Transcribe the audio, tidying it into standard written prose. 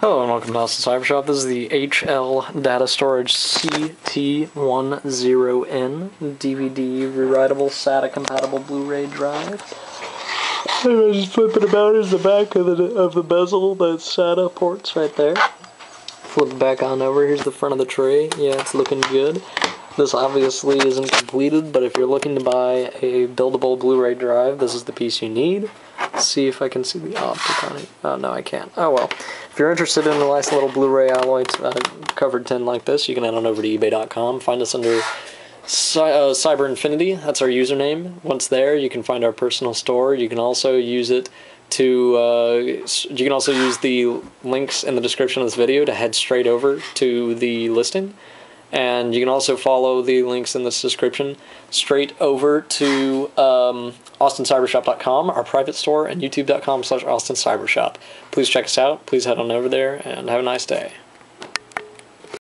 Hello and welcome to Austin Cyber Shop. This is the HL Data Storage CT10N DVD rewritable SATA compatible Blu-ray drive. And I just flip it about is the back of the bezel, that SATA port's right there. Flip it back on over, here's the front of the tray. Yeah, it's looking good. This obviously isn't completed, but if you're looking to buy a buildable Blu-ray drive, this is the piece you need. See if I can see the optic on it. Oh, no, I can't. Oh, well. If you're interested in a nice little Blu-ray alloy covered tin like this, you can head on over to ebay.com. Find us under CyberInfinity. That's our username. Once there, you can find our personal store. You can also use it to... you can also use the links in the description of this video to head straight over to the listing. And you can also follow the links in this description straight over to AustinCyberShop.com, our private store, and YouTube.com/AustinCyberShop. Please check us out. Please head on over there, and have a nice day.